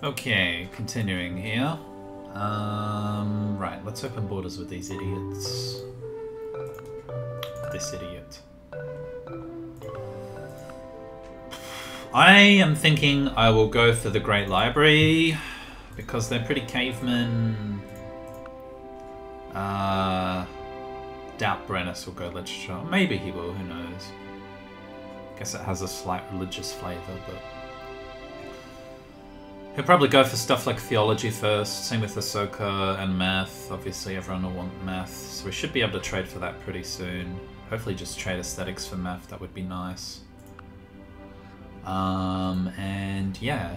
Okay, continuing here. Right, let's open borders with these idiots. This idiot. I am thinking I will go for the Great Library, because they're pretty cavemen. Doubt Brennus will go literature. Maybe he will, who knows. Guess it has a slight religious flavour, but... he'll probably go for stuff like theology first, same with Ahsoka and math. Obviously everyone will want math, so we should be able to trade for that pretty soon. Hopefully just trade aesthetics for math, that would be nice. And yeah.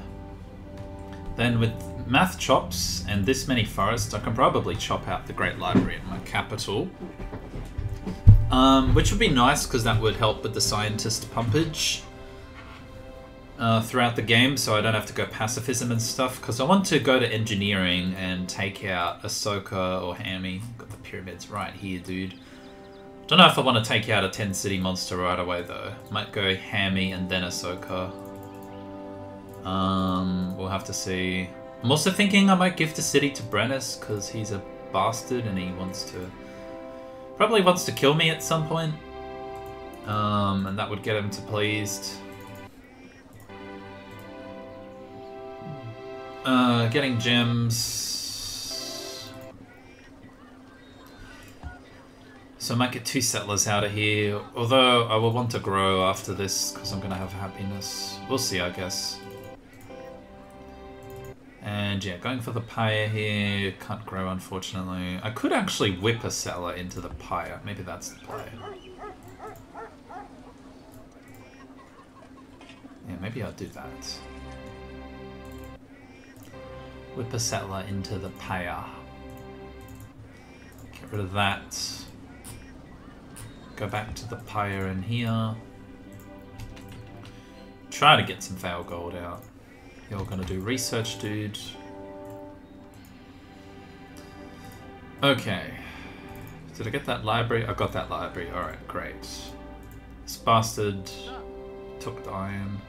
Then with math chops and this many forests, I can probably chop out the Great Library in my capital. Which would be nice, because that would help with the scientist pumpage. Throughout the game, so I don't have to go pacifism and stuff, because I want to go to engineering and take out Ahsoka or Hammy. Got the pyramids right here, dude. Don't know if I want to take out a 10-city monster right away, though. Might go Hammy and then Ahsoka. We'll have to see. I'm also thinking I might gift a city to Brennus, because he's a bastard and he wants to... probably wants to kill me at some point. And that would get him to pleased. Getting gems. So I might get 2 settlers out of here, although I will want to grow after this because I'm going to have happiness. We'll see, I guess. And yeah, going for the pyre here. Can't grow, unfortunately. I could actually whip a settler into the pyre. Maybe that's the pyre. Yeah, maybe I'll do that. Whip a settler into the pyre. Get rid of that. Go back to the pyre in here. Try to get some fail gold out. You're gonna do research, dude. Okay. Did I get that library? I got that library. Alright, great. This bastard took the iron.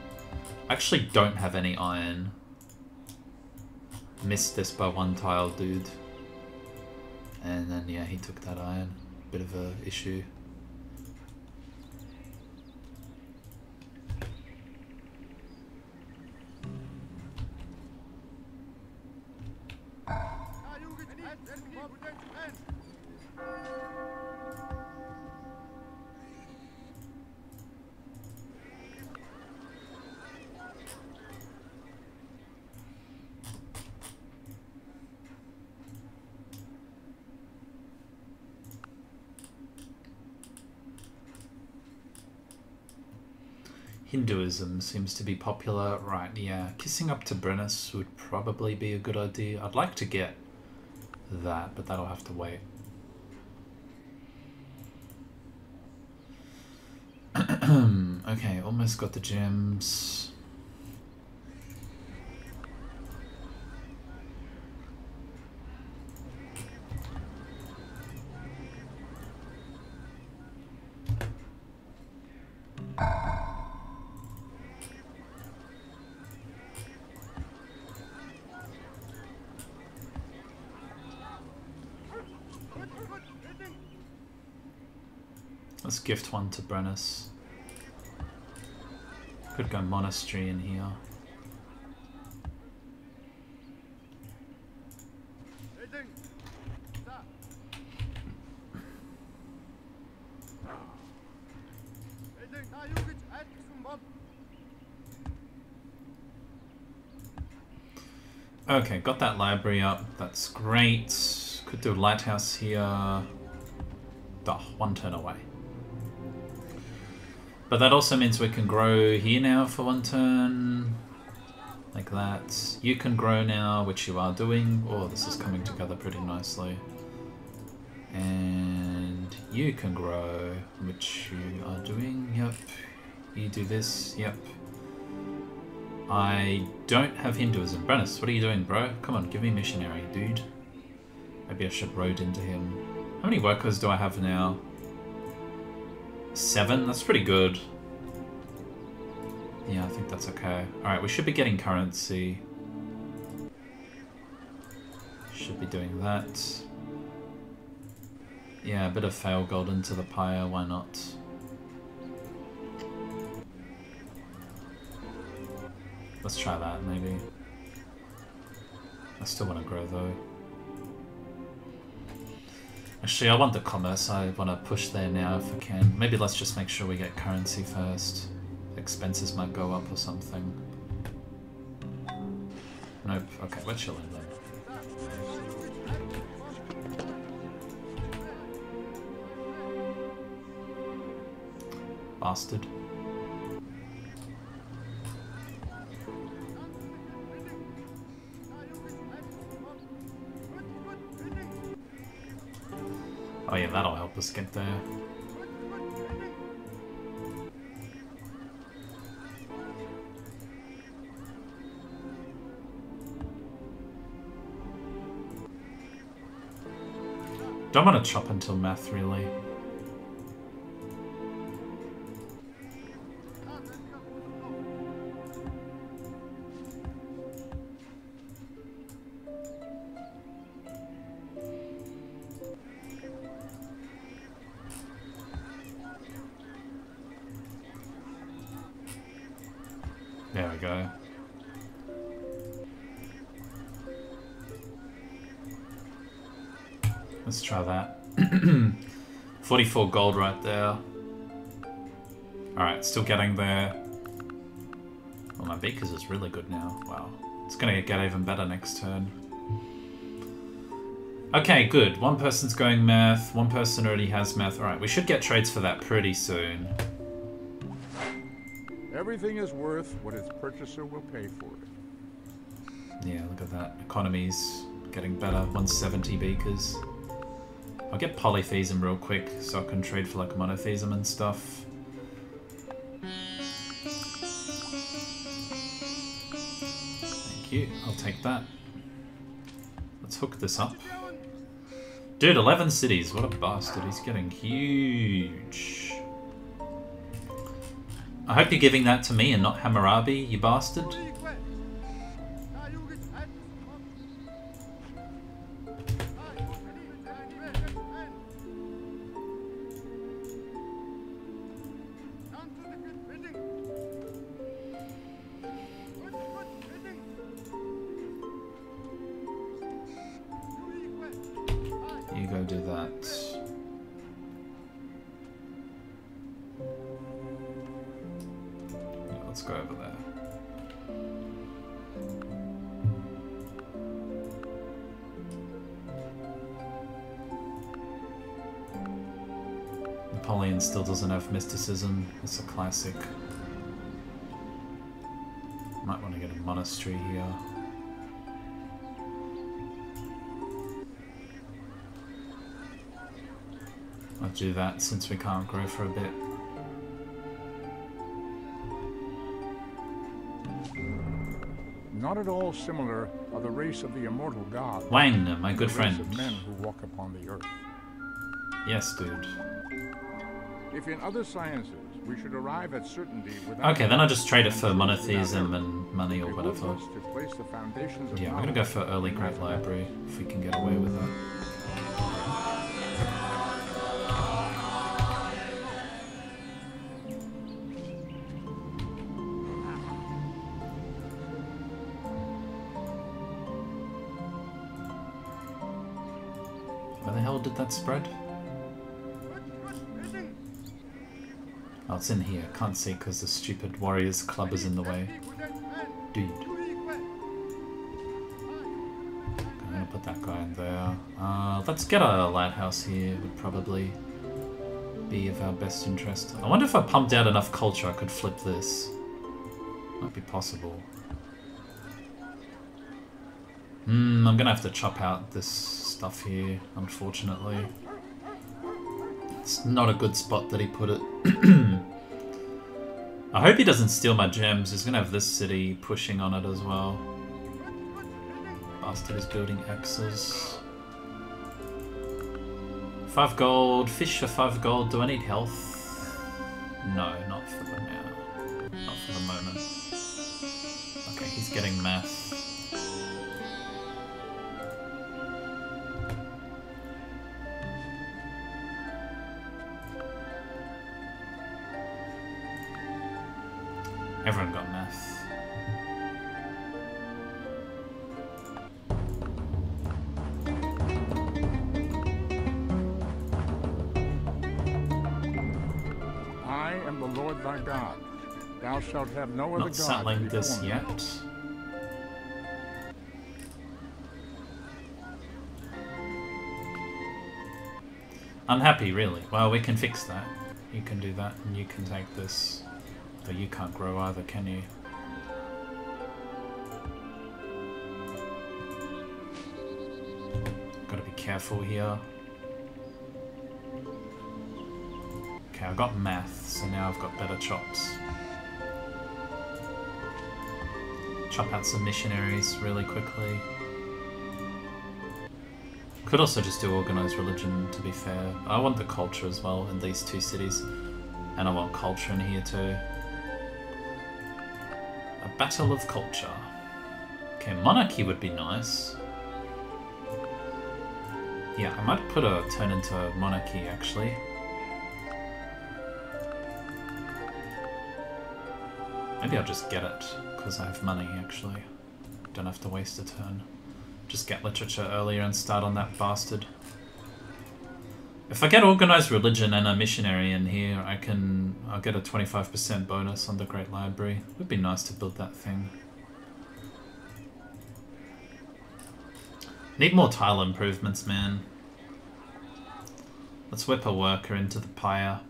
I actually don't have any iron. Missed this by 1 tile, dude. And then, yeah, he took that iron. Bit of a issue. Hinduism seems to be popular. Right, yeah. Kissing up to Brennus would probably be a good idea. I'd like to get that, but that'll have to wait. Okay, almost got the gems. Let's gift one to Brennus. Could go monastery in here. Okay, got that library up. That's great. Could do a lighthouse here. Oh, 1 turn away. But that also means we can grow here now for 1 turn. Like that. You can grow now, which you are doing. Oh, this is coming together pretty nicely. And you can grow, which you are doing. Yep. You do this. Yep. I don't have Hinduism. Brennus, what are you doing, bro? Come on, give me missionary, dude. Maybe I should road into him. How many workers do I have now? 7? That's pretty good. Yeah, I think that's okay. Alright, we should be getting currency. Should be doing that. Yeah, a bit of fail gold into the pyre, why not? Let's try that, maybe. I still want to grow, though. Actually, I want the commerce. I want to push there now if I can. Maybe let's just make sure we get currency first. Expenses might go up or something. Nope. Okay, we're chilling then. Bastard. Oh yeah, that'll help us get there. Don't want to chop until math, really. There we go. Let's try that. 44 gold right there. Alright, still getting there. Well, my beakers is really good now. Wow. It's gonna get even better next turn. Okay, good. One person's going math. One person already has math. Alright, we should get trades for that pretty soon. Everything is worth what its purchaser will pay for it. Yeah, look at that. Economy's getting better. 170 beakers. I'll get polytheism real quick so I can trade for like monotheism and stuff. Thank you. I'll take that. Let's hook this up. Dude, 11 cities. What a bastard. He's getting huge. I hope you're giving that to me and not Hammurabi, you bastard. You go do that. Let's go over there. Napoleon still doesn't have mysticism. It's a classic. Might want to get a monastery here. I'll do that since we can't grow for a bit. Not at all similar are the race of the immortal god. Wang, my good friend. The race of men who walk upon the earth. Yes, dude. If in other sciences we should arrive at certainty without... Okay, then I'll just trade it for monotheism and money or whatever. Yeah, I'm gonna go for early great library if we can get away with that. Where the hell did that spread? Oh, it's in here. Can't see because the stupid Warriors Club is in the way. Dude. I'm gonna put that guy in there. Let's get a lighthouse here. Would probably be of our best interest. I wonder if I pumped out enough culture I could flip this. Might be possible. Hmm, I'm gonna have to chop out this stuff here, unfortunately. It's not a good spot that he put it. I hope he doesn't steal my gems. He's gonna have this city pushing on it as well. Bastard is building axes. 5 gold. Fish for 5 gold. Do I need health? No, not for the now. Not for the moment. Okay, he's getting math. Everyone got math. I am the Lord thy God. Thou shalt have no other God. Not settling this yet. Unhappy, really. Well, we can fix that. You can do that, and you can take this. Though you can't grow either, can you? Gotta be careful here. Okay, I've got math, so now I've got better chops. Chop out some missionaries really quickly. Could also just do organized religion, to be fair. I want the culture as well in these two cities. And I want culture in here too. A battle of culture. Okay, monarchy would be nice. Yeah, I might put a turn into monarchy actually. Maybe I'll just get it, because I have money actually. Don't have to waste a turn. Just get literature earlier and start on that bastard. If I get organized religion and a missionary in here, I'll get a 25% bonus on the Great Library. It would be nice to build that thing. Need more tile improvements, man. Let's whip a worker into the pyre.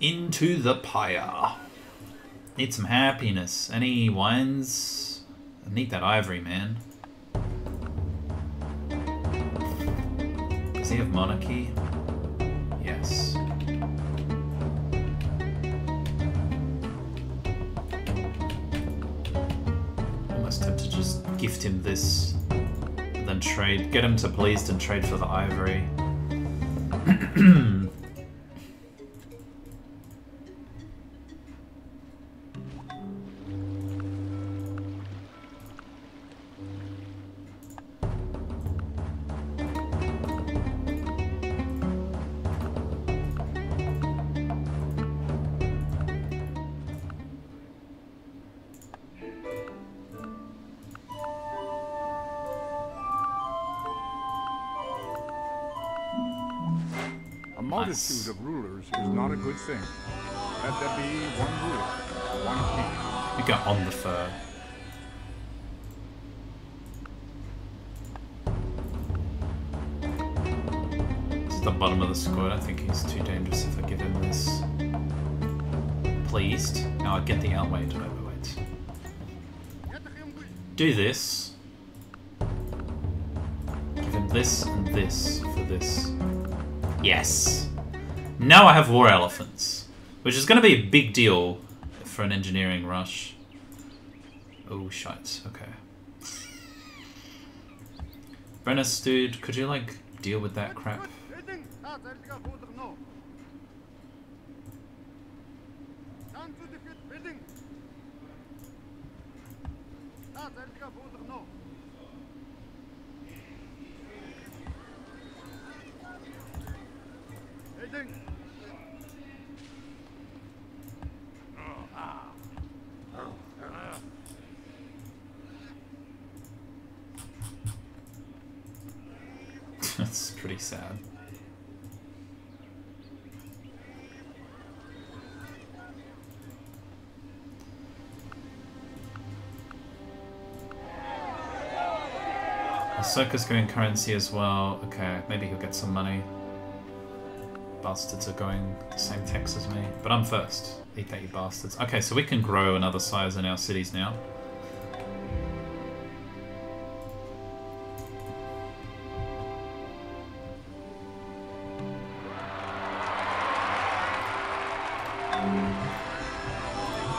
Into the pyre. Need some happiness. Any wines? I need that ivory, man. Does he have monarchy? Yes. Almost tempted to just gift him this, and then trade. Get him to pleased and trade for the ivory. Multitude of rulers is not a good thing. Let there be one ruler, one king. We got on the fur. It's the bottom of the squad. I think he's too dangerous if I give him this. Pleased. Now I get the outweighed. Overweight. Do this. Give him this and this for this. Yes. Now I have war elephants, which is going to be a big deal for an engineering rush. Oh, shite. Okay. Brennus, dude, could you, like, deal with that crap? That's pretty sad. Ahsoka's going currency as well. Okay, maybe he'll get some money. Bastards are going the same tax as me. But I'm first. Eat that, you bastards. Okay, so we can grow another size in our cities now.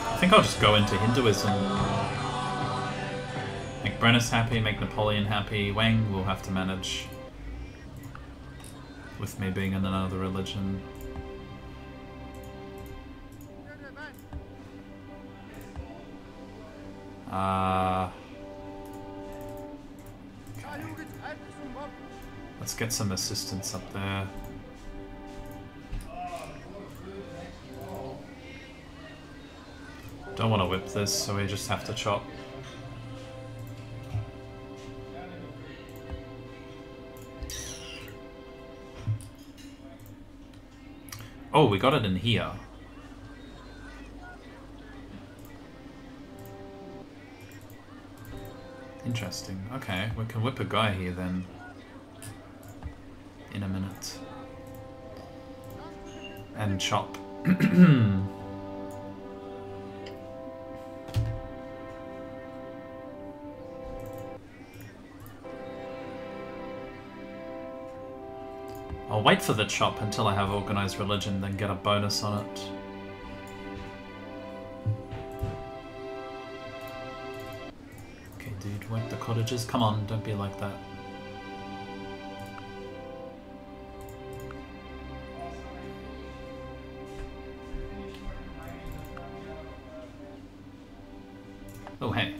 I think I'll just go into Hinduism. Make Brennus happy, make Napoleon happy. Wang will have to manage. With me being in another religion. Okay. Let's get some assistance up there. Don't want to whip this, so we just have to chop. Oh, we got it in here. Interesting. Okay, we can whip a guy here then. In a minute. And chop. I'll wait for the chop until I have organized religion, then get a bonus on it. Okay, dude, whack the cottages. Come on, don't be like that. Oh, hey.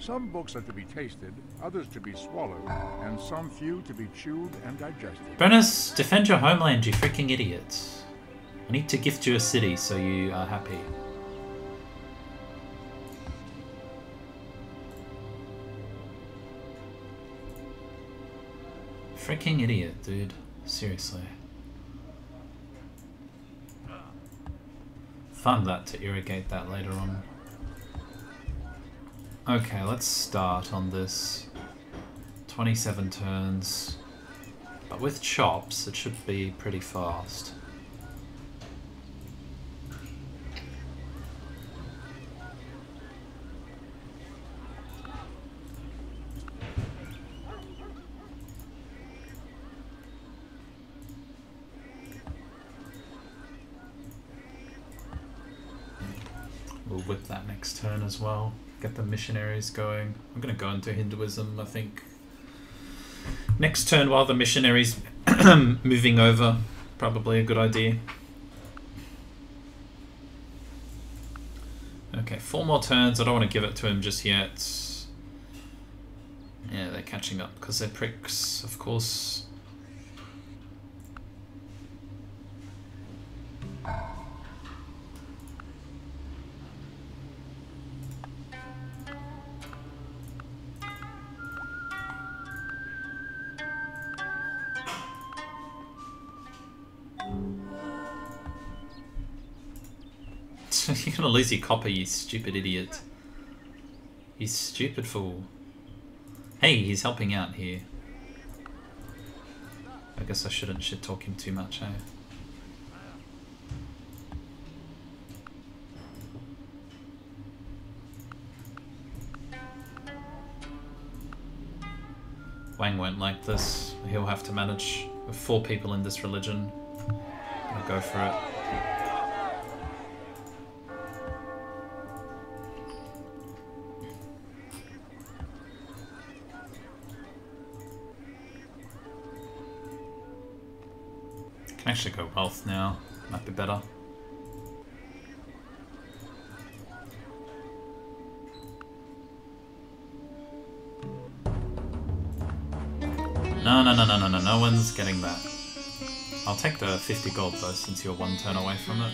Some books are to be tasted, others to be swallowed, and some few to be chewed and digested. Brennus, defend your homeland, you freaking idiots. I need to gift you a city so you are happy. Freaking idiot, dude. Seriously. Fund that to irrigate that later on. Okay, let's start on this. 27 turns. But with chops, it should be pretty fast. We'll whip that next turn as well. Get the missionaries going. I'm going to go into Hinduism, I think. Next turn while the missionaries moving over. Probably a good idea. Okay, 4 more turns. I don't want to give it to him just yet. Yeah, they're catching up because they're pricks, of course. You're gonna lose your copper, you stupid idiot. You stupid fool. Hey, he's helping out here. I guess I shouldn't shit talk him too much, eh? Wang won't like this. He'll have to manage with 4 people in this religion. I'll go for it. I should go wealth now, might be better. No, no one's getting that. I'll take the 50 gold though, since you're 1 turn away from it.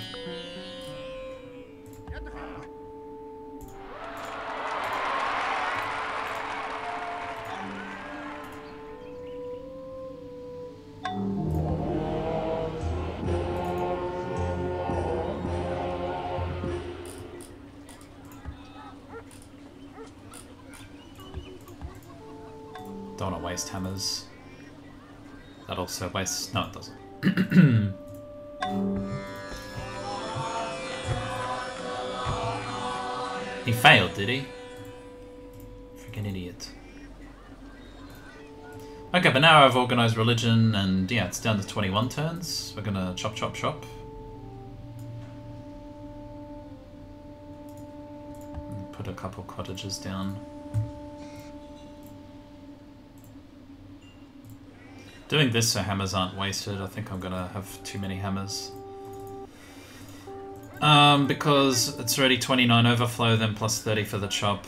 Don't want to waste hammers. That also wastes... No, it doesn't. He failed, did he? Freaking idiot. Okay, but now I've organized religion and yeah, it's down to 21 turns. We're gonna chop, chop, chop. And put a couple cottages down. Doing this so hammers aren't wasted. I think I'm gonna have too many hammers. Because it's already 29 overflow, then plus 30 for the chop,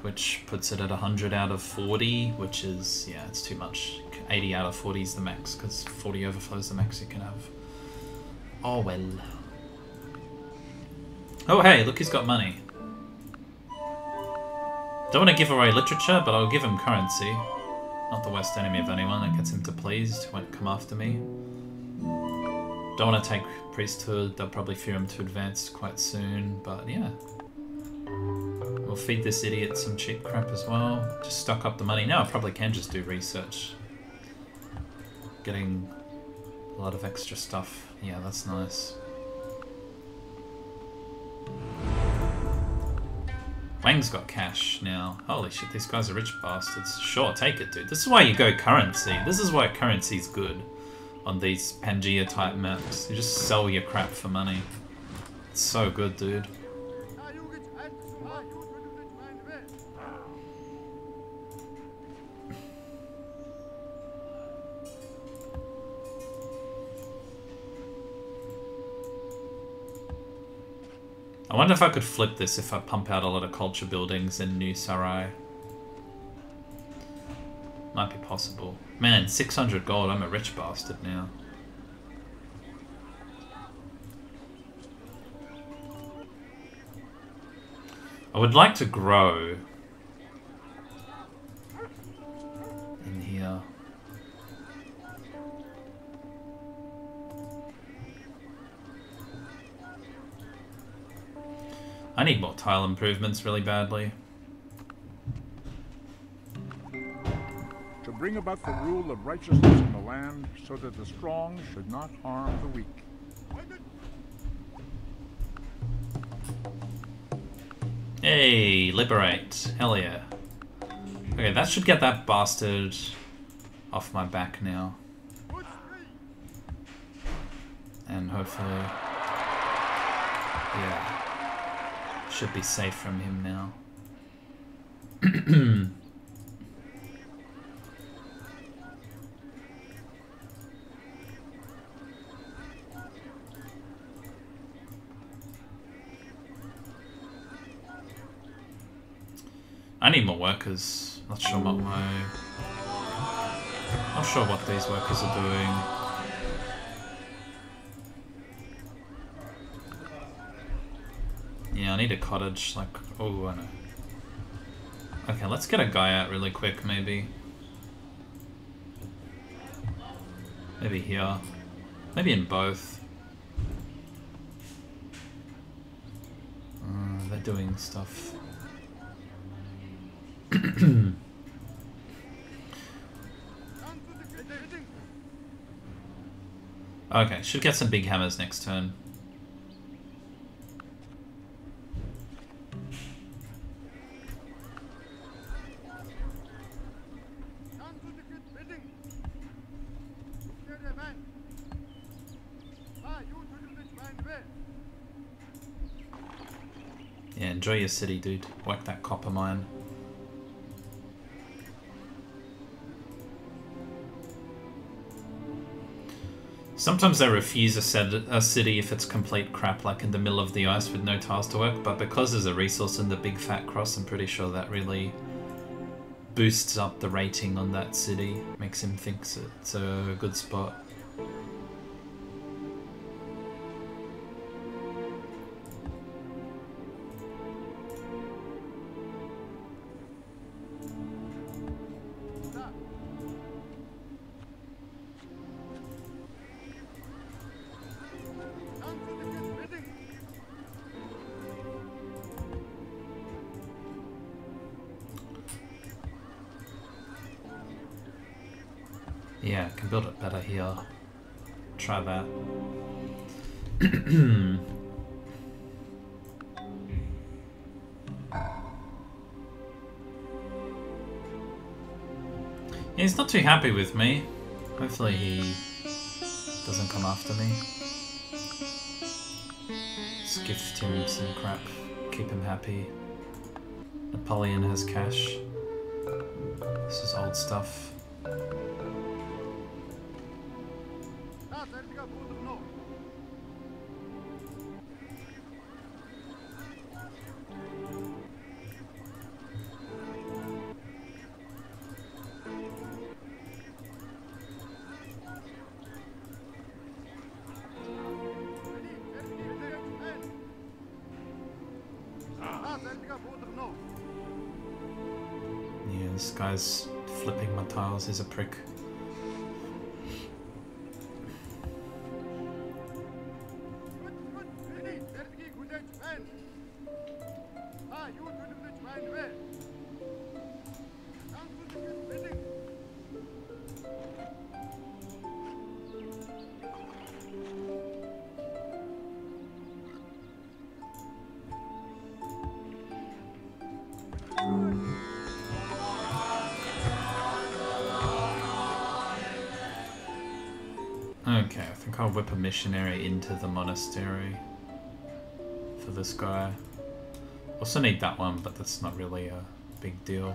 which puts it at 100 out of 40, which is, yeah, it's too much. 80 out of 40 is the max, because 40 overflows the max you can have. Oh well. Oh hey, look, he's got money. Don't want to give away literature, but I'll give him currency. Not the worst enemy of anyone, it gets him to pleased, won't come after me. Don't want to take priesthood, they'll probably fear him to advance quite soon, but yeah. We'll feed this idiot some cheap crap as well. Just stock up the money. Now I probably can just do research. Getting a lot of extra stuff. Yeah, that's nice. Wang's got cash now. Holy shit, these guys are rich bastards. Sure, take it, dude. This is why you go currency. This is why currency's good on these Pangea-type maps. You just sell your crap for money. It's so good, dude. I wonder if I could flip this if I pump out a lot of culture buildings in New Sarai. Might be possible. Man, 600 gold, I'm a rich bastard now. I would like to grow in here. I need more tile improvements really badly. To bring about the rule of righteousness in the land, so that the strong should not harm the weak. Hey, liberate. Hell yeah. Okay, that should get that bastard off my back now. And hopefully... yeah. Should be safe from him now. I need more workers. Not sure what my... not sure what these workers are doing. Yeah, I need a cottage, like, oh, I know. Okay, let's get a guy out really quick, maybe. Maybe here. Maybe in both. They're doing stuff. Okay, should get some big hammers next turn. Enjoy your city, dude. Work that copper mine. Sometimes they refuse a city if it's complete crap, like in the middle of the ice with no tiles to work, but because there's a resource in the big fat cross, I'm pretty sure that really boosts up the rating on that city. Makes him think it's a good spot. Yeah, can build it better here. Try that. Yeah, he's not too happy with me. Hopefully he doesn't come after me. Just gift him some crap. Keep him happy. Napoleon has cash. This is old stuff. This guy's flipping my tiles, he's a prick. I'll whip a missionary into the monastery for this guy. Also need that one, but that's not really a big deal.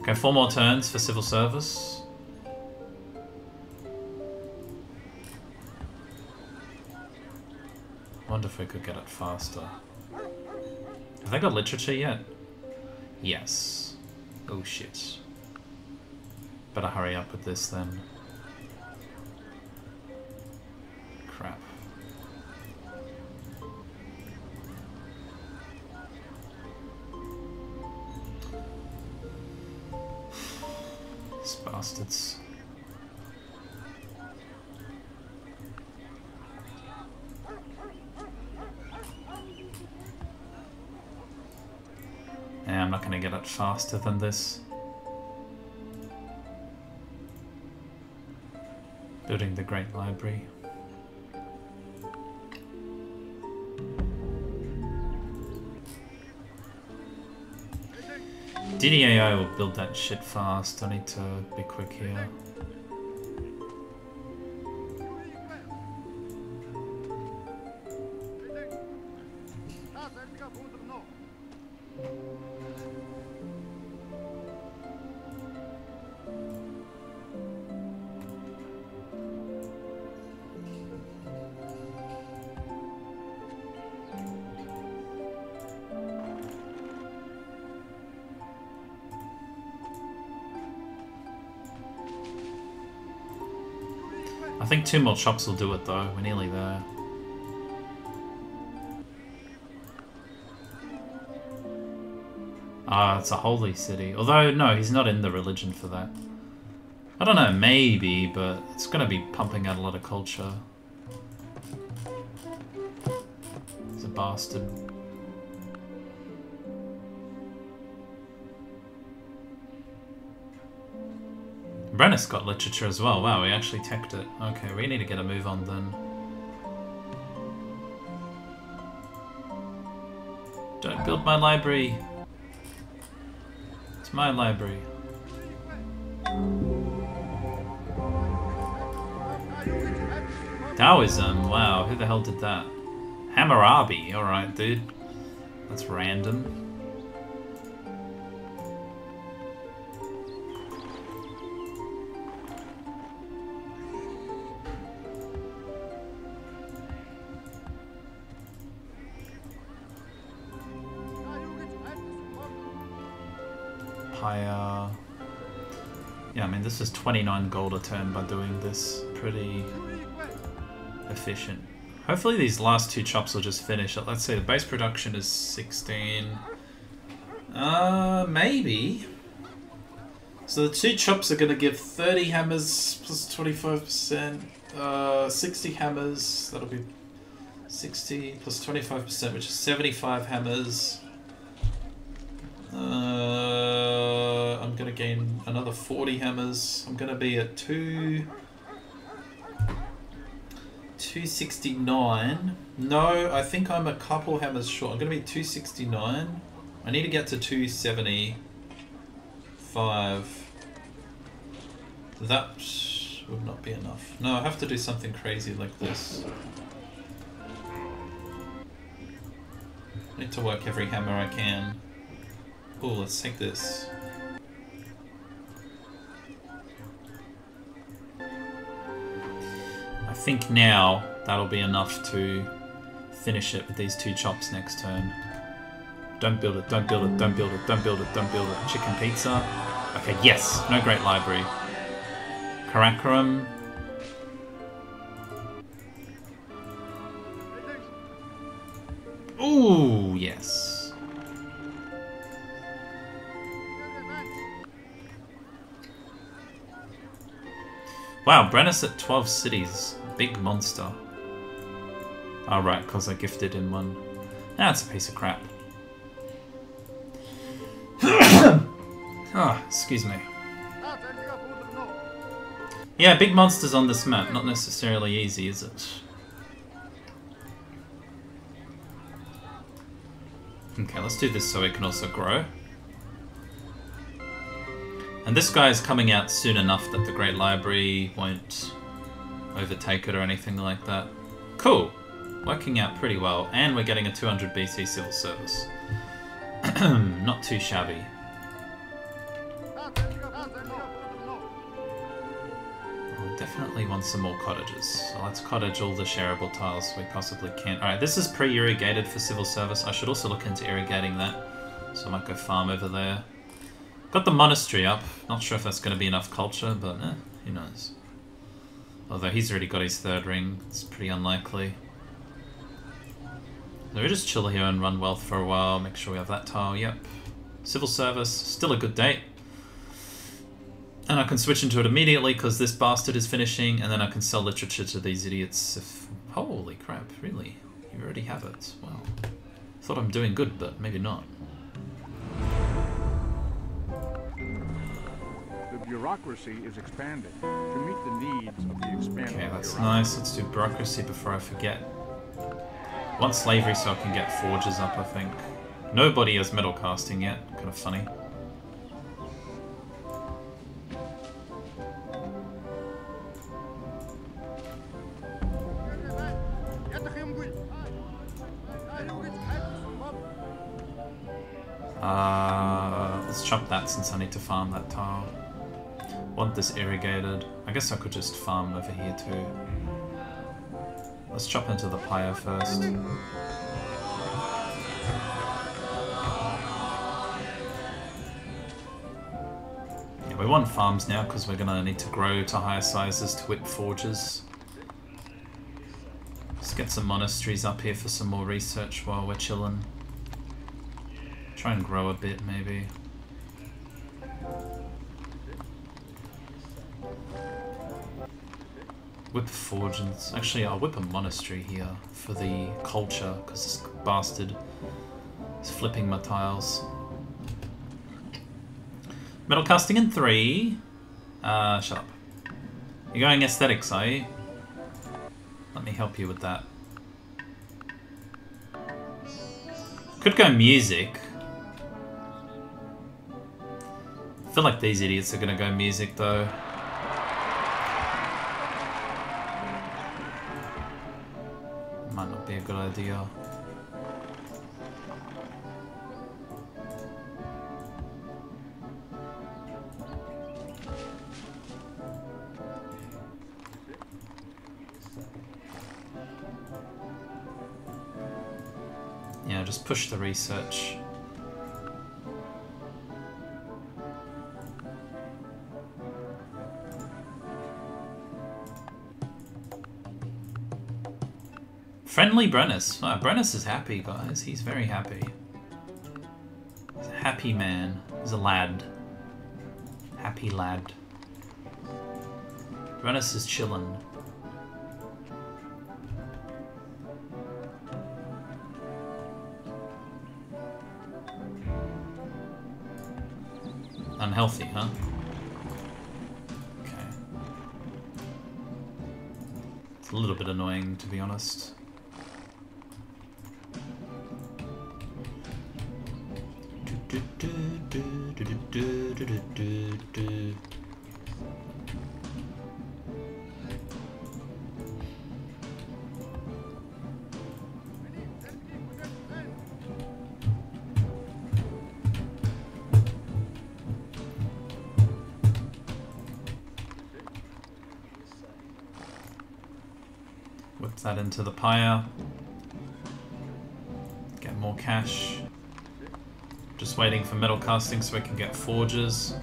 Okay, 4 more turns for civil service. I wonder if we could get it faster. Have they got literature yet? Yes. Oh shit. Better hurry up with this then. Crap. These bastards. Yeah, I'm not gonna get it faster than this. Building the Great Library. DDAI will build that shit fast. I need to be quick here. I think 2 more chops will do it though, we're nearly there. Ah, it's a holy city. Although, no, he's not in the religion for that. I don't know, maybe, but it's gonna be pumping out a lot of culture. He's a bastard. Brennus got literature as well. Wow, we actually teched it. Okay, we need to get a move on then. Don't build my library. It's my library. Taoism, wow, who the hell did that? Hammurabi, alright dude. That's random. Yeah, I mean, this is 29 gold a turn by doing this. Pretty efficient. Hopefully these last 2 chops will just finish. Let's see, the base production is 16. Maybe. So the 2 chops are going to give 30 hammers plus 25%. 60 hammers. That'll be 60 plus 25%, which is 75 hammers. I'm gonna gain another 40 hammers. I'm gonna be at 269. No, I think I'm a couple hammers short. I'm gonna be 269. I need to get to 275. That would not be enough. No, I have to do something crazy like this. I need to work every hammer I can. Cool, let's take this. I think now that'll be enough to finish it with these 2 chops next turn. Don't build it, don't build it, don't build it, don't build it, don't build it. Chicken pizza. Okay, yes, no great library. Karakorum. Ooh, yes. Wow, Brennus at 12 cities. Big monster. Oh, right, because I gifted him one. That's a piece of crap. Oh, excuse me. Yeah, big monsters on this map. Not necessarily easy, is it? Okay, let's do this so it can also grow. And this guy is coming out soon enough that the Great Library won't overtake it or anything like that. Cool. Working out pretty well. And we're getting a 200 BC civil service. Not too shabby. Definitely want some more cottages. So let's cottage all the shareable tiles we possibly can. Alright, this is pre-irrigated for civil service. I should also look into irrigating that. So I might go farm over there. Got the monastery up. Not sure if that's going to be enough culture, but eh, who knows. Although he's already got his third ring. It's pretty unlikely. So we just chill here and run wealth for a while. Make sure we have that tile. Yep. Civil service. Still a good date. And I can switch into it immediately because this bastard is finishing, and then I can sell literature to these idiots if... Holy crap, really? You already have it. Wow. Thought I'm doing good, but maybe not. The bureaucracy is expanded to meet the needs of the expanded. Okay, that's nice. Let's do bureaucracy before I forget. I want slavery so I can get forges up, I think. Nobody has metal casting yet. Kind of funny. Let's chop that since I need to farm that tile. Want this irrigated. I guess I could just farm over here too. Let's chop into the pyre first. Yeah, we want farms now because we're going to need to grow to higher sizes to whip forges. Let's get some monasteries up here for some more research while we're chilling. Try and grow a bit, maybe. Whip a forge and... Actually, I'll whip a monastery here for the culture, because this bastard is flipping my tiles. Metal casting in 3. Shut up. You're going aesthetics, are you? Let me help you with that. Could go music. I feel like these idiots are gonna go music though. Might not be a good idea. Yeah, just push the research. Friendly Brennus. Oh, Brennus is happy, guys. He's very happy. He's a happy man. He's a lad. Happy lad. Brennus is chillin'. Unhealthy, huh? Okay. It's a little bit annoying, to be honest. Whip that into the pyre. Get more cash. Just waiting for metal casting so we can get forges.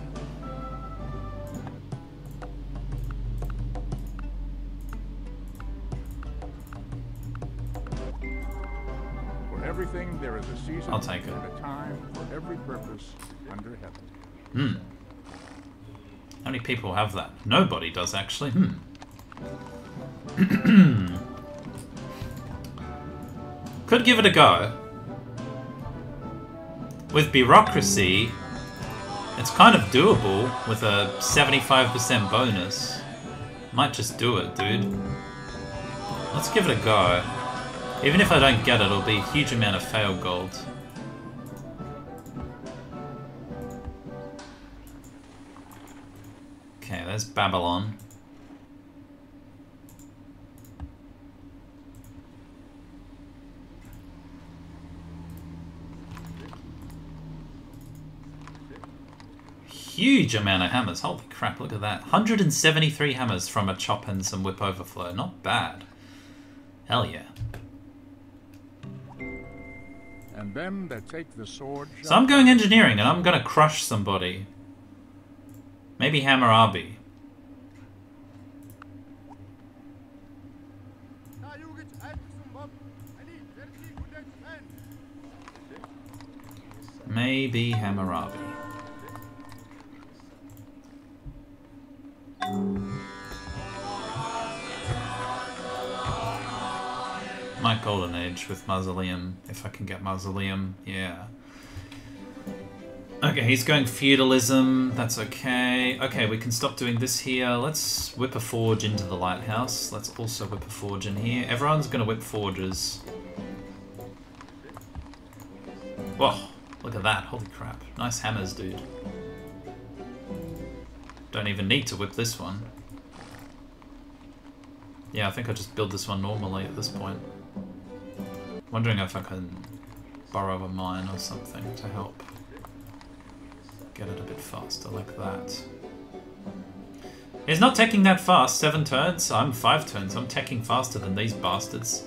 everything there is a season and a time for every purpose under heaven. Hmm. How many people have that? Nobody does, actually. Hmm. Could give it a go. With bureaucracy, it's kind of doable with a 75% bonus. Might just do it, dude. Let's give it a go. Even if I don't get it, it'll be a huge amount of failed gold. Okay, there's Babylon. Huge amount of hammers. Holy crap, look at that. 173 hammers from a chop and some whip overflow. Not bad. Hell yeah. And them that take the sword. So I'm going engineering and I'm going to crush somebody. Maybe Hammurabi. Maybe Hammurabi. My golden age with mausoleum, if I can get mausoleum, yeah. Okay, he's going feudalism, that's okay. Okay, we can stop doing this here. Let's whip a forge into the lighthouse. Let's also whip a forge in here. Everyone's gonna whip forges. Whoa, look at that, holy crap. Nice hammers, dude. Don't even need to whip this one. Yeah, I think I'll just build this one normally at this point. Wondering if I can borrow a mine or something to help get it a bit faster, like that. It's not teching that fast, 7 turns. I'm 5 turns, I'm teching faster than these bastards.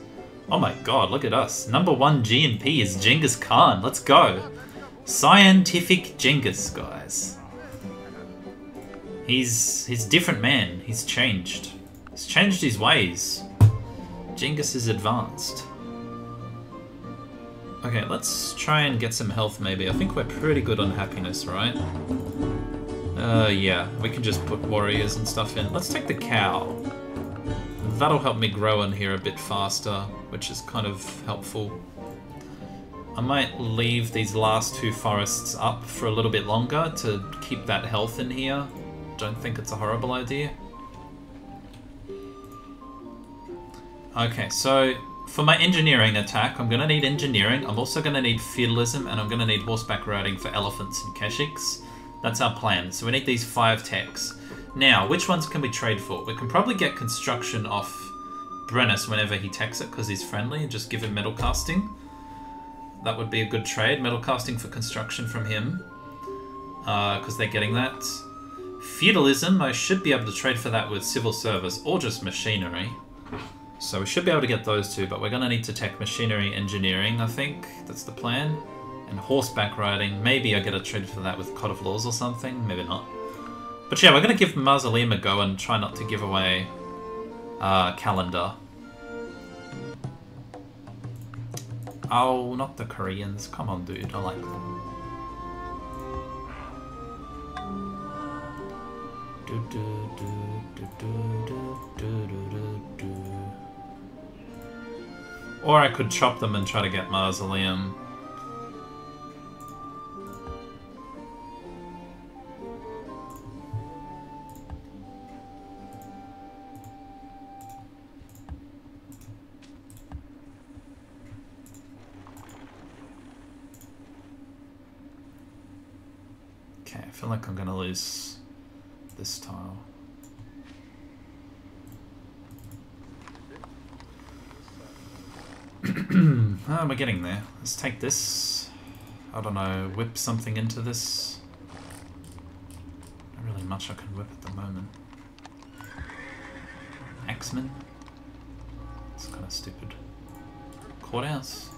Oh my god, look at us. Number 1 GNP is Genghis Khan, let's go. Scientific Genghis, guys. He's a different man, he's changed. He's changed his ways. Genghis is advanced. Okay, let's try and get some health, maybe. I think we're pretty good on happiness, right? Yeah, we can just put warriors and stuff in. Let's take the cow. That'll help me grow in here a bit faster, which is kind of helpful. I might leave these last 2 forests up for a little bit longer to keep that health in here. Don't think it's a horrible idea. Okay, so for my engineering attack, I'm going to need engineering. I'm also going to need feudalism, and I'm going to need horseback riding for elephants and keshiks. That's our plan. So we need these 5 techs. Now, which ones can we trade for? We can probably get construction off Brennus whenever he techs it, because he's friendly, and just give him metal casting. That would be a good trade. Metal casting for construction from him, because they're getting that. Feudalism, I should be able to trade for that with civil service, or just machinery. So we should be able to get those 2, but we're going to need to tech machinery engineering, I think. That's the plan. And horseback riding. Maybe I get a trade for that with Cod of Laws or something. Maybe not. But yeah, we're going to give Mausoleum a go and try not to give away calendar. Oh, not the Koreans. Come on, dude. I like them. Do, do, do, do, do, do, do, do, do. Or I could chop them and try to get Mausoleum. Okay, I feel like I'm gonna lose this tile. Oh, we're getting there. Let's take this. I don't know, whip something into this. Not really much I can whip at the moment. Axeman? It's kind of stupid. Courthouse?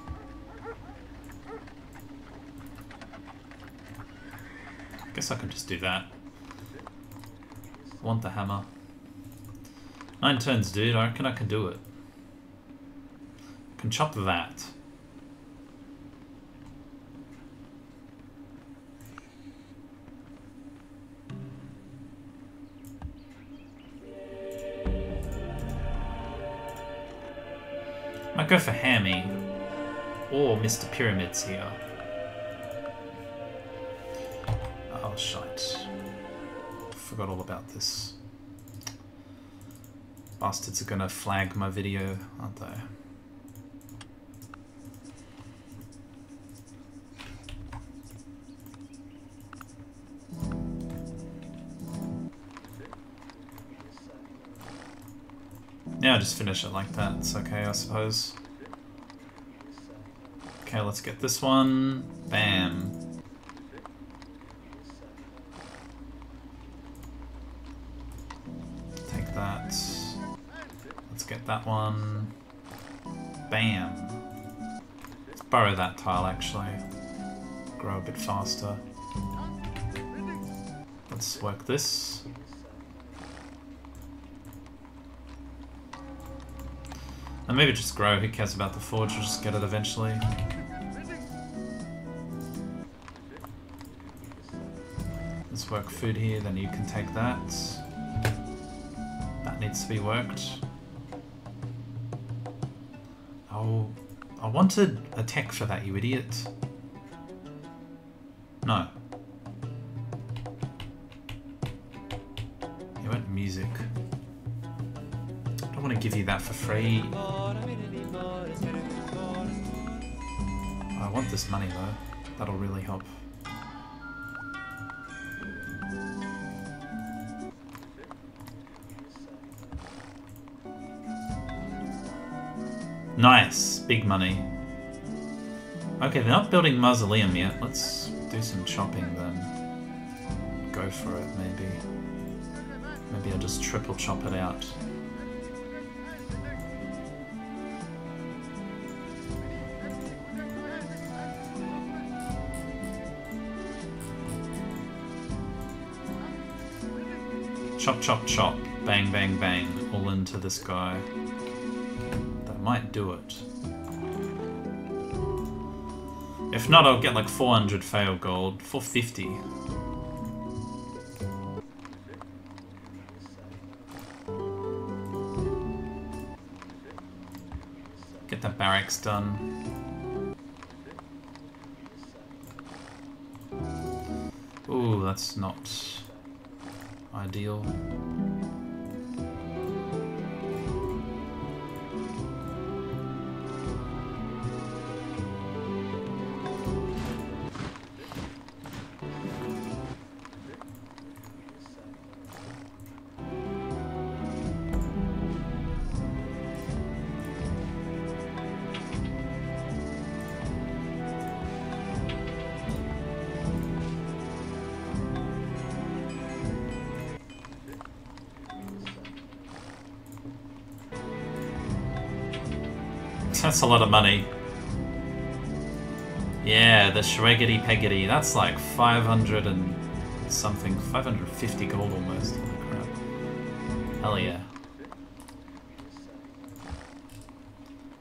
I guess I can just do that. I want the hammer. 9 turns, dude. I reckon I can do it. Can chop that. Might go for Hammy or Mr. Pyramids here. Oh, shite. Forgot all about this. Bastards are gonna flag my video, aren't they? Yeah, I'll just finish it like that. It's okay, I suppose. Okay, let's get this one. Bam. Take that. Let's get that one. Bam. Let's borrow that tile, actually. Grow a bit faster. Let's work this. And maybe just grow, who cares about the forge, we'll just get it eventually. Let's work food here, then you can take that. That needs to be worked. Oh, I wanted a tech for that, you idiot. No. You want music. I don't want to give you that for free. I want this money though. That'll really help. Nice! Big money. Okay, they're not building mausoleum yet. Let's do some chopping then. Go for it, maybe. Maybe I'll just triple chop it out. Chop, chop, chop. Bang, bang, bang. All into this guy. That might do it. If not, I'll get like 400 fail gold. 450. Get the barracks done. Ooh, that's not... ideal. That's a lot of money. Yeah, the shreggedy peggedy. That's like 500 and something. 550 gold almost. Holy crap. Hell yeah.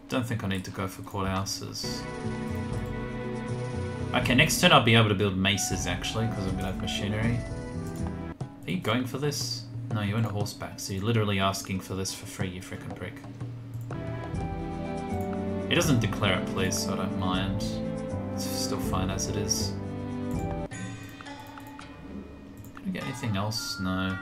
Don't think I need to go for courthouses. Okay, next turn I'll be able to build maces actually, because I'm going to have machinery. Are you going for this? No, you went a horseback, so you're literally asking for this for free, you frickin' prick. It doesn't declare it, please, so I don't mind. It's still fine as it is. Can we get anything else? No.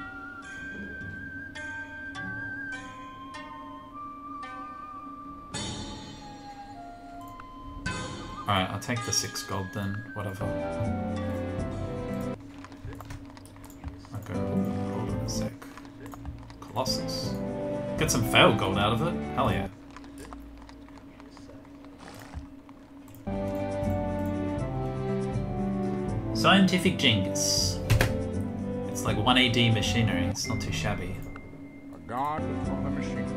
Alright, I'll take the 6 gold then, whatever. I'll go hold on a sec. Colossus. Get some fail gold out of it? Hell yeah. Scientific Genghis. It's like 1AD machinery, it's not too shabby. A god for the machine.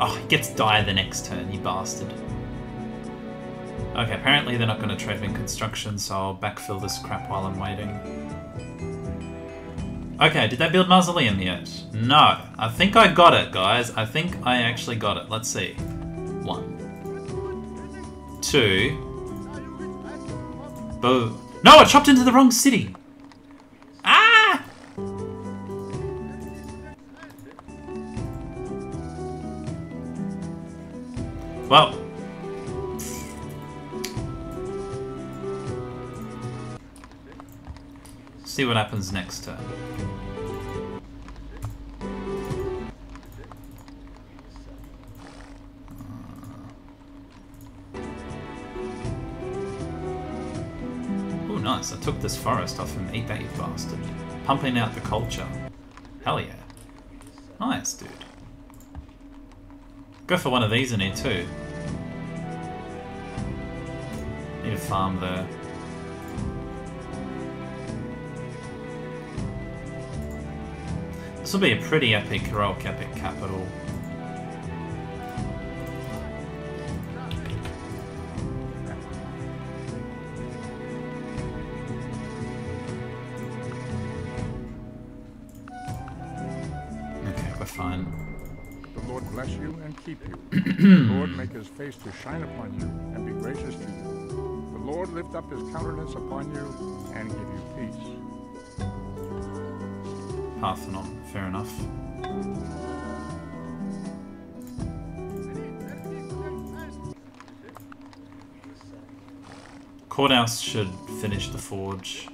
Oh, he gets die the next turn, you bastard. Okay, apparently they're not going to trade me in construction, so I'll backfill this crap while I'm waiting. Okay, did they build mausoleum yet? No. I think I got it, guys. I think I actually got it. Let's see. 1. 2. Boo. No, I chopped into the wrong city! Ah! Well. Let's see what happens next turn. Oh nice, I took this forest off him. Eat that, you bastard. Pumping out the culture. Hell yeah. Nice, dude. Go for one of these in here too. Need a farm there. This will be a pretty epic heroic epic capital. Keep you. The Lord make his face to shine upon you and be gracious to you. The Lord lift up his countenance upon you and give you peace. Parthenon, fair enough. Courthouse should finish the forge.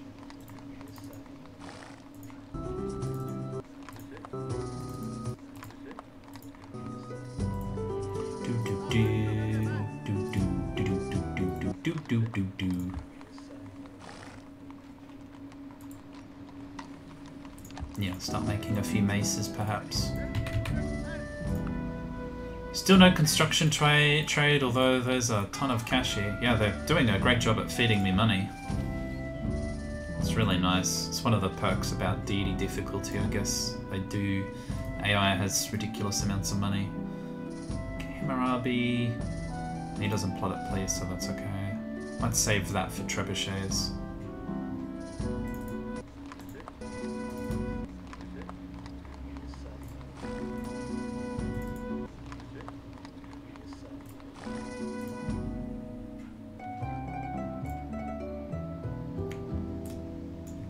Yeah, start making a few maces perhaps. Still no construction trade, although there's a ton of cash here. Yeah, they're doing a great job at feeding me money. It's really nice. It's one of the perks about deity difficulty, I guess. They do. AI has ridiculous amounts of money. Hammurabi. He doesn't plot it, please, so that's okay. Might save that for trebuchets.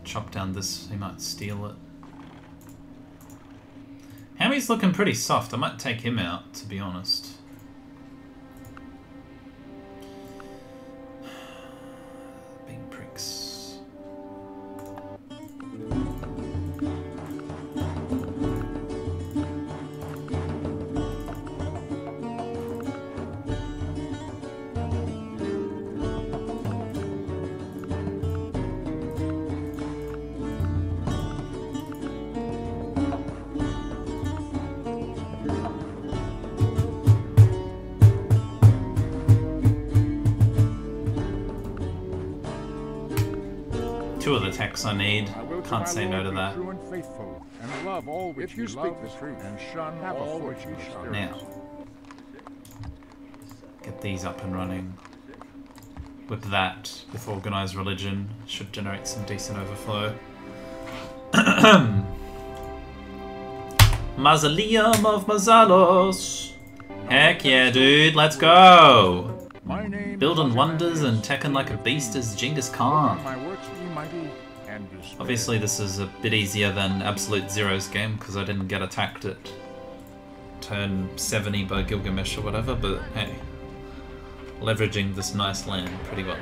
Chop down this, he might steal it. Hammy's looking pretty soft, I might take him out, to be honest. I need. Can't say no to that. Now, get these up and running. Whip that with organized religion. Should generate some decent overflow. Mausoleum of Mausolos. Heck yeah, dude. Let's go. Building wonders and teching like a beast as Genghis Khan. Obviously this is a bit easier than Absolute Zero's game because I didn't get attacked at turn 70 by Gilgamesh or whatever, but hey, leveraging this nice land pretty well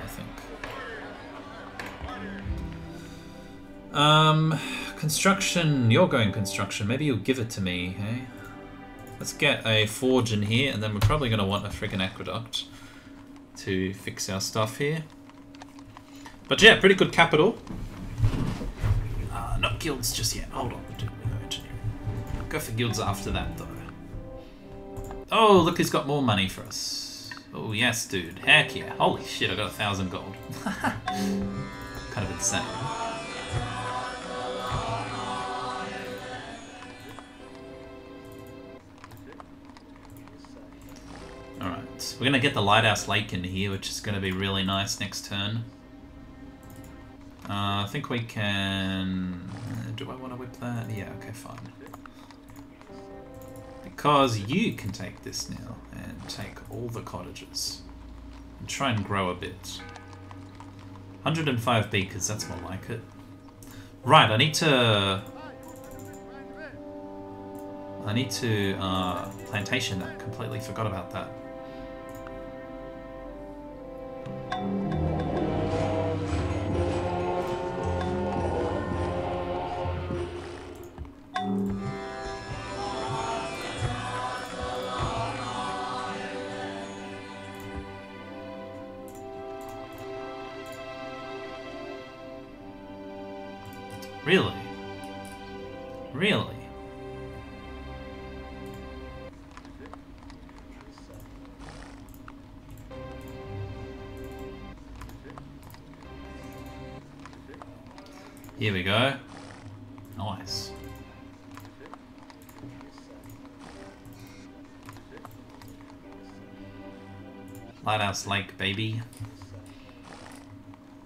I think. Construction, you're going construction, maybe you'll give it to me, hey? Let's get a forge in here and then we're probably going to want a friggin' aqueduct to fix our stuff here. But yeah, pretty good capital. Not guilds just yet. Hold on, dude, we go engineering. Go for guilds after that, though. Oh, look, he's got more money for us. Oh, yes, dude. Heck yeah. Holy shit, I got 1,000 gold. Kind of insane. Alright, we're going to get the Lighthouse Lake in here, which is going to be really nice next turn. I think we can... Do I want to whip that? Yeah, okay, fine. Because you can take this now and take all the cottages. And try and grow a bit. 105 beakers, that's more like it. Right, I need to plantation that. Completely forgot about that. Really? Really? Here we go. Nice. Lighthouse Lake, baby.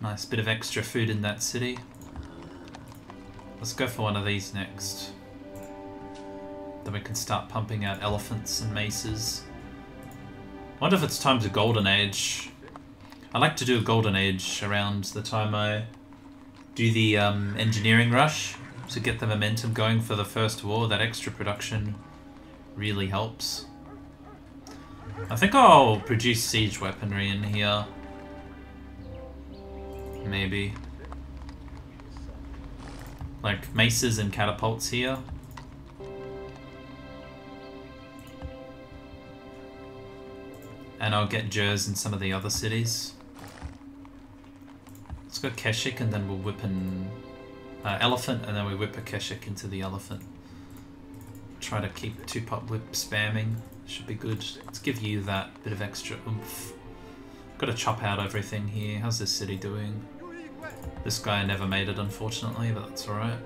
Nice bit of extra food in that city. Let's go for one of these next. Then we can start pumping out elephants and maces. I wonder if it's time to Golden Age. I like to do a Golden Age around the time I do the engineering rush to get the momentum going for the first war. That extra production really helps. I think I'll produce siege weaponry in here. Maybe. Like maces and catapults here. And I'll get Jers in some of the other cities. Let's go Keshik and then we'll whip an elephant and then we whip a Keshik into the elephant. Try to keep two-pop whip spamming. Should be good. Let's give you that bit of extra oomph. Gotta chop out everything here. How's this city doing? This guy never made it, unfortunately, but that's alright.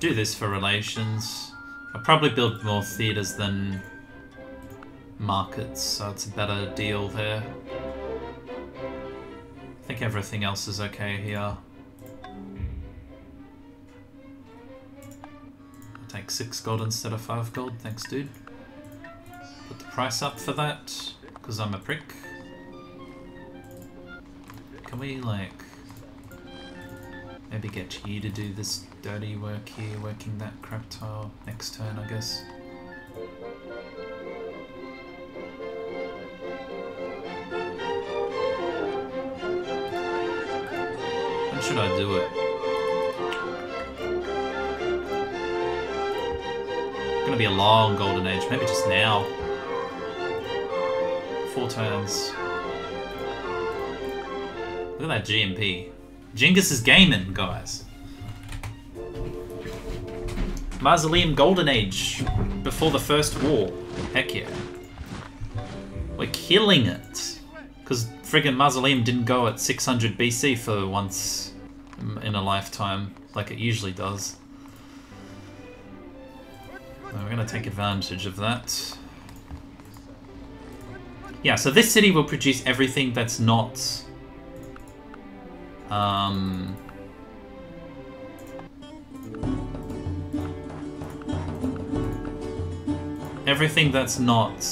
Do this for relations. I'll probably build more theatres than markets, so it's a better deal there. I think everything else is okay here. I'll take 6 gold instead of 5 gold, thanks dude. Put the price up for that, because I'm a prick. Can we like... maybe get you to do this dirty work here, working that crap tile next turn I guess. Should I do it? It's gonna be a long golden age, maybe just now. 4 turns. Look at that GMP. Genghis is gaming, guys. Mausoleum Golden Age before the First War. Heck yeah. We're killing it. Because friggin' Mausoleum didn't go at 600 BC for once in a lifetime, like it usually does. So we're gonna take advantage of that. Yeah, so this city will produce everything that's not everything that's not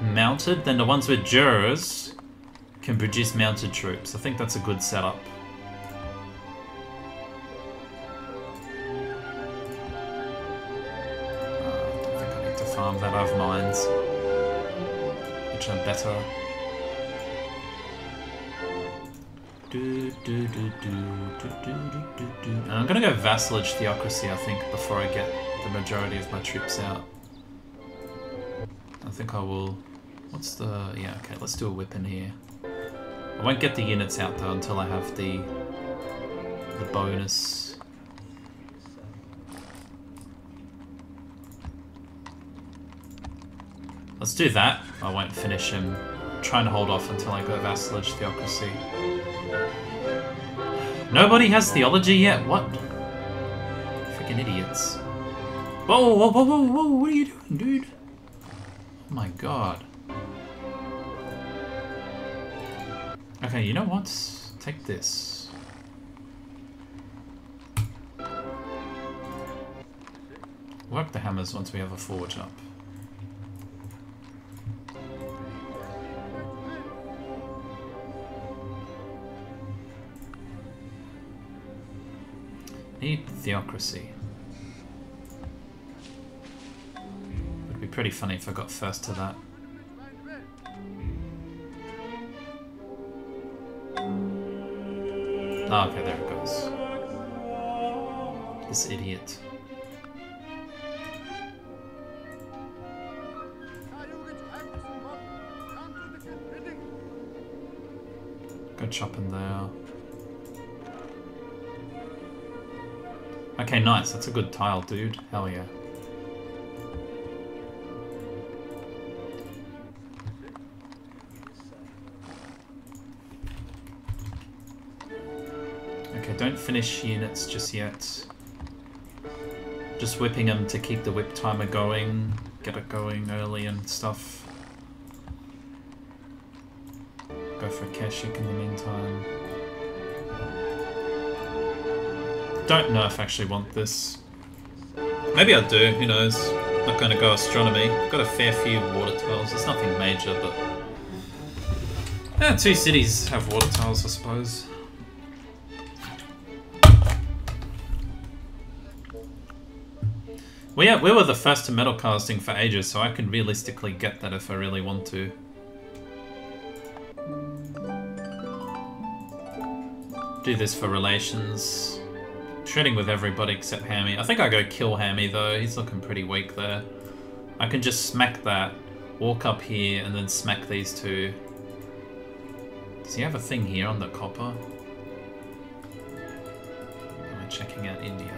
mounted. Then the ones with jurors can produce mounted troops. I think that's a good setup. I think I need to farm that. I have mines, which are better. And I'm gonna go vassalage theocracy, I think, before I get the majority of my troops out. I think I will. What's the... yeah, okay, let's do a whip in here. I won't get the units out though until I have the bonus. Let's do that. I won't finish him. I'm trying to hold off until I go vassalage theocracy. Nobody has theology yet. What? Freaking idiots! Whoa, whoa, whoa, whoa, whoa! What are you doing, dude? Oh my god. Okay, you know what? Take this. Work the hammers once we have a forge up. Need theocracy. Would be pretty funny if I got first to that. Oh, okay, there it goes. This idiot. Go chopping there. Okay, nice. That's a good tile, dude. Hell yeah. Okay, don't finish units just yet. Just whipping them to keep the whip timer going. Get it going early and stuff. Go for Keshik in the meantime. Don't know if I actually want this. Maybe I do, who knows. Not going to go astronomy. Got a fair few water tiles. It's nothing major, but... yeah, two cities have water tiles, I suppose. Well, yeah, we were the first to metal casting for ages, so I can realistically get that if I really want to. Do this for relations. Shredding with everybody except Hammy. I think I go kill Hammy though, he's looking pretty weak there. I can just smack that, walk up here and then smack these two. Does he have a thing here on the copper? Am I checking out India?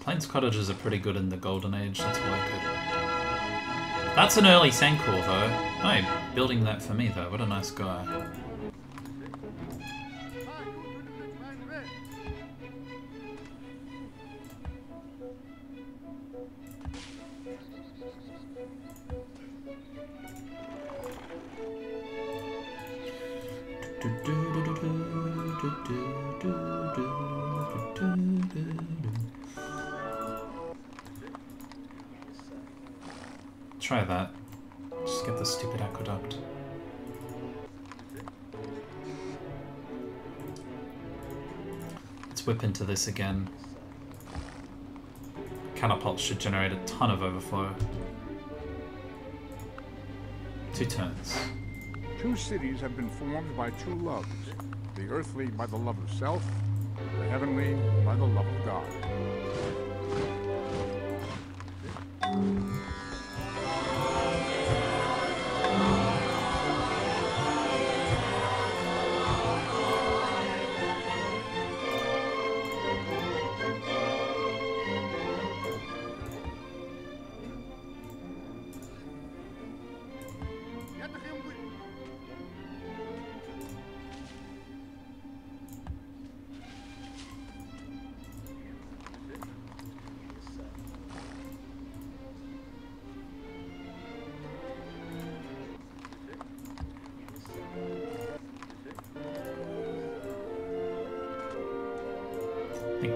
Plains cottages are pretty good in the Golden Age, that's why I could. That's an early Sankor though. Oh, building that for me though, what a nice guy. Try that. Just get the stupid aqueduct. Let's whip into this again. Catapult should generate a ton of overflow. 2 turns. 2 cities have been formed by 2 loves. The earthly by the love of self, the heavenly by the love of God.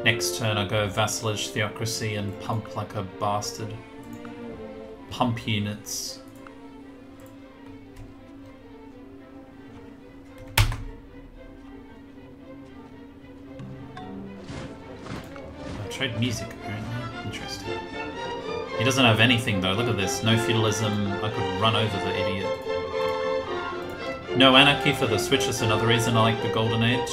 Next turn I go vassalage theocracy and pump like a bastard. Pump units. I tried music apparently. Interesting. He doesn't have anything though, look at this. No feudalism, I could run over the idiot. No anarchy for the Switch, that's another reason I like the Golden Age.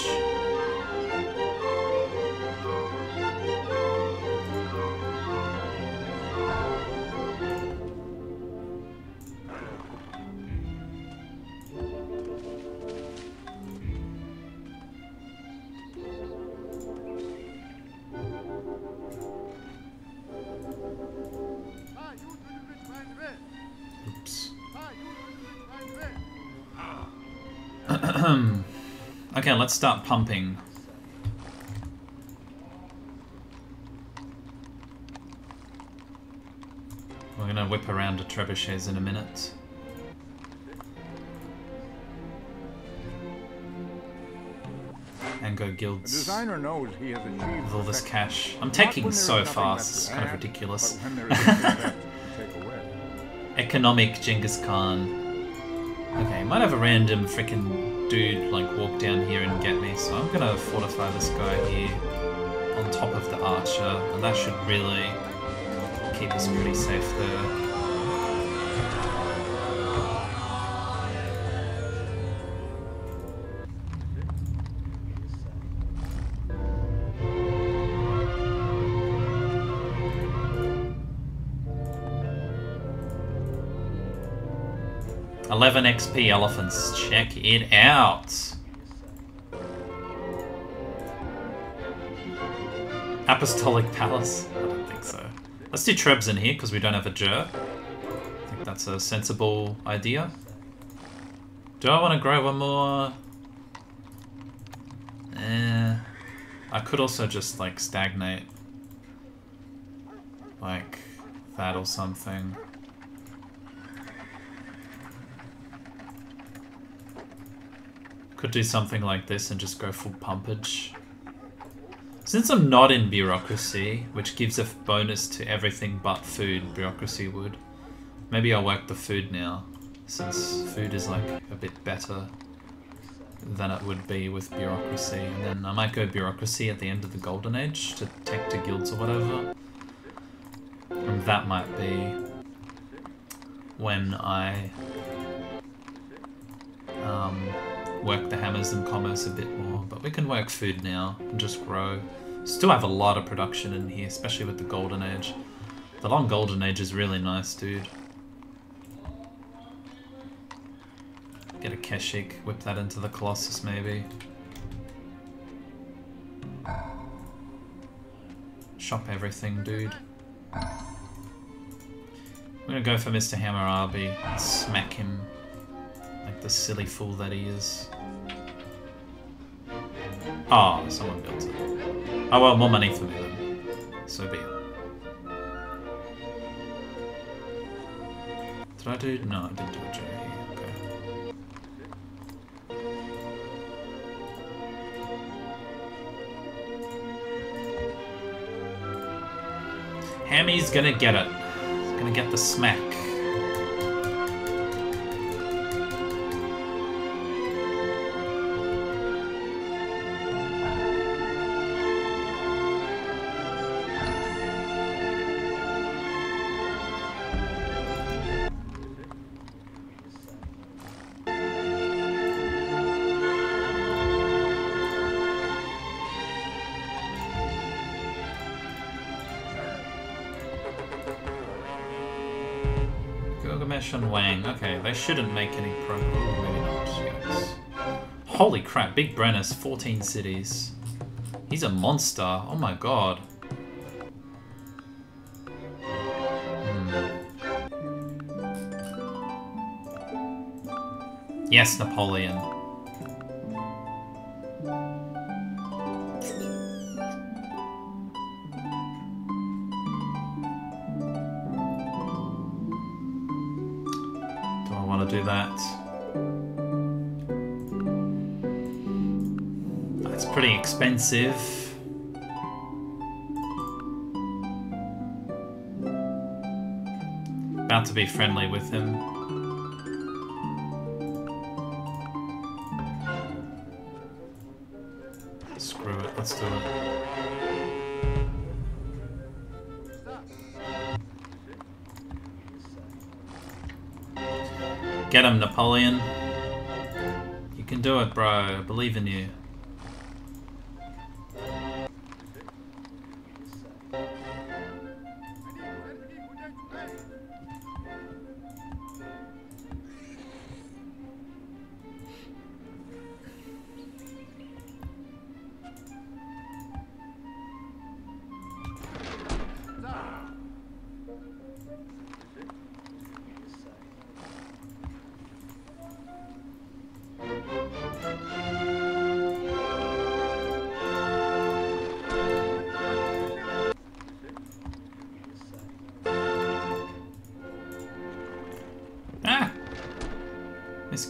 Okay, let's start pumping. We're gonna whip around to trebuchets in a minute. And go guilds. The designer knows he has achieved with all this cash. I'm taking so fast, it's kind of ridiculous. Economic Genghis Khan. Okay, might have a random frickin' dude like walk down here and get me, so I'm gonna fortify this guy here on top of the archer, and that should really keep us pretty safe there. 11 XP elephants. Check it out. Apostolic Palace. I don't think so. Let's do Trebs in here because we don't have a Jur. I think that's a sensible idea. Do I want to grow one more? I could also just like stagnate. Like that or something. Could do something like this and just go full pumpage. Since I'm not in bureaucracy, which gives a bonus to everything but food, bureaucracy would. Maybe I'll work the food now, since food is like a bit better than it would be with bureaucracy. And then I might go bureaucracy at the end of the golden age to tech to guilds or whatever. And that might be when I work the hammers and commerce a bit more. But we can work food now and just grow. Still have a lot of production in here, especially with the golden age. The long golden age is really nice, dude. Get a Keshik, whip that into the Colossus maybe. Shop everything, dude. I'm gonna go for Mr. Hammurabi and smack him like the silly fool that he is. Ah, oh, someone built it. Oh well, more money for me then. So be it. Did I do? No, I didn't do a J. Hammy's gonna get it. He's gonna get the smack. Gilgamesh and Wang. Okay, they shouldn't make any progress. Maybe not. Yes. Holy crap, big Brennus, 14 cities. He's a monster. Oh my god. Yes, Napoleon. Do that. That's pretty expensive. About to be friendly with him. Screw it, let's do it. Get him, Napoleon. You can do it, bro. I believe in you.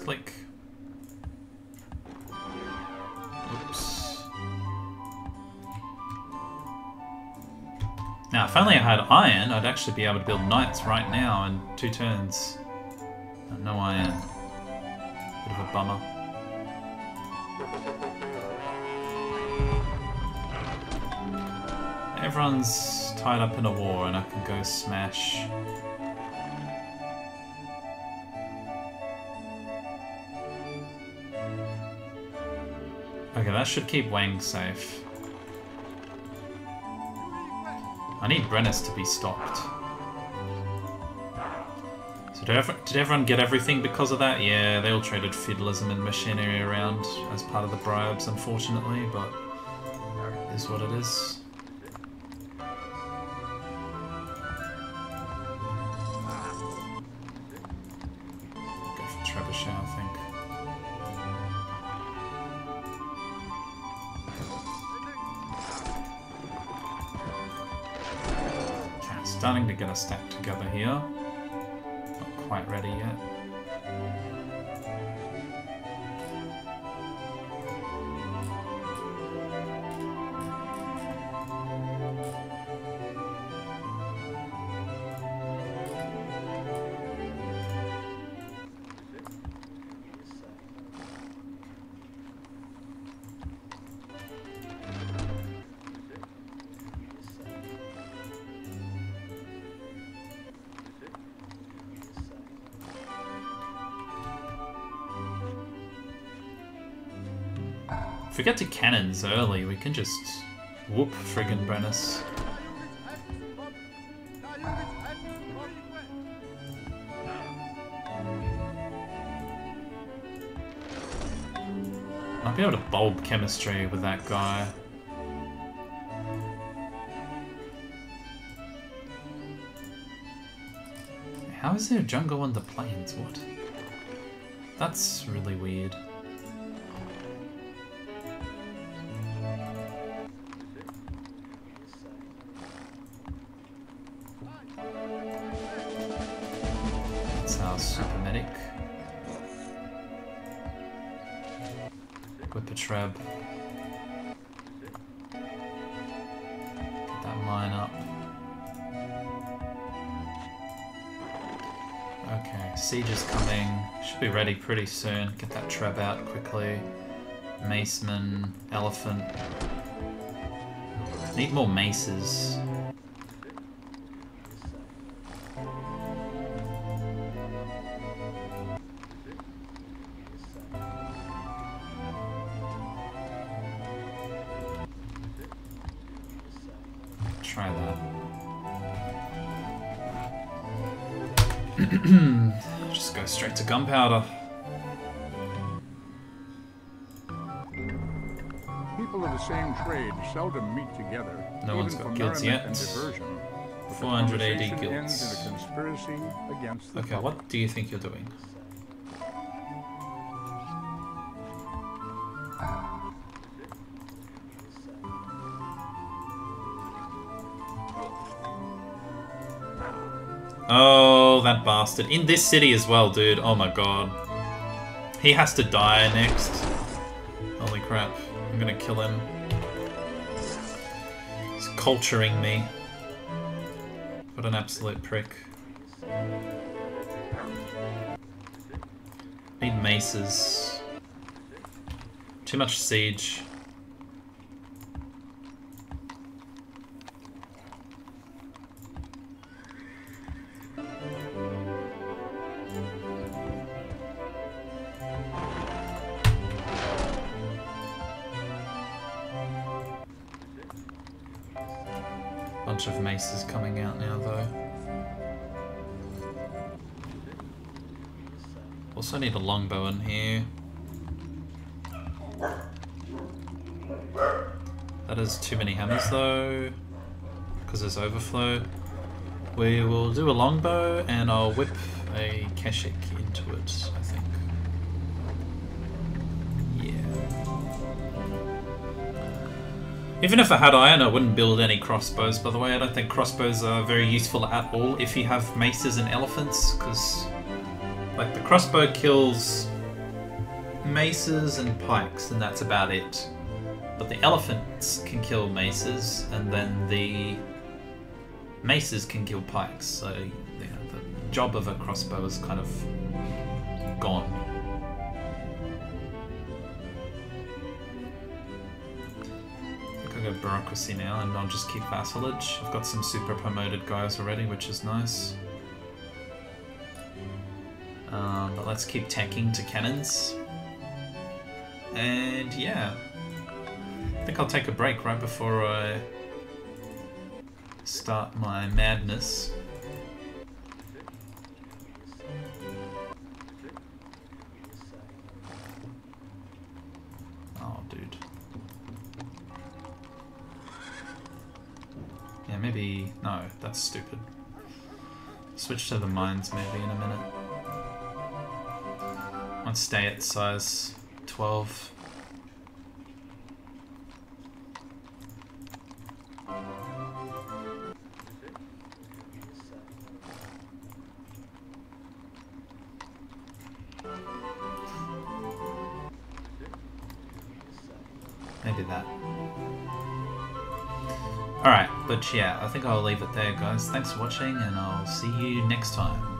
Click. Oops. Now, if only I had iron, I'd actually be able to build knights right now in 2 turns. But no iron. Bit of a bummer. Everyone's tied up in a war and I can go smash. Okay, that should keep Wang safe. I need Brennus to be stopped. So did everyone get everything because of that? Yeah, they all traded feudalism and machinery around as part of the bribes, unfortunately, but it is what it is. Go for Trebuchet, I think. Starting to get a stack together here. Not quite ready yet. If we get to cannons early, we can just whoop friggin' Brennus. I'll be able to bulb chemistry with that guy. How is there a jungle on the plains? What? That's really weird. Ready pretty soon. Get that treb out quickly. Maceman, elephant. Need more maces. Try that. Just go straight to gunpowder. People of the same trade seldom meet together. No one's got guilds yet. 400 AD guilds. Okay, what do you think you're doing? Oh, that bastard. In this city as well, dude. Oh my god. He has to die next. Holy crap. I'm gonna kill him. He's culturing me. What an absolute prick. Need maces. Too much siege. Of maces coming out now though. Also need a longbow in here. That is too many hammers though, because there's overflow. We will do a longbow and I'll whip a keshik into it, I think. Even if I had iron, I wouldn't build any crossbows, by the way. I don't think crossbows are very useful at all if you have maces and elephants, because, like, the crossbow kills maces and pikes, and that's about it. But the elephants can kill maces, and then the maces can kill pikes, so, you know, the job of a crossbow is kind of gone. Bureaucracy now, and I'll just keep vassalage. I've got some super promoted guys already, which is nice. But let's keep tanking to cannons. And yeah, I think I'll take a break right before I start my madness. dude. Yeah, maybe... No, that's stupid. Switch to the mines maybe in a minute. I'd stay at size 12. Maybe that. Alright, but yeah, I think I'll leave it there, guys. Thanks for watching, and I'll see you next time.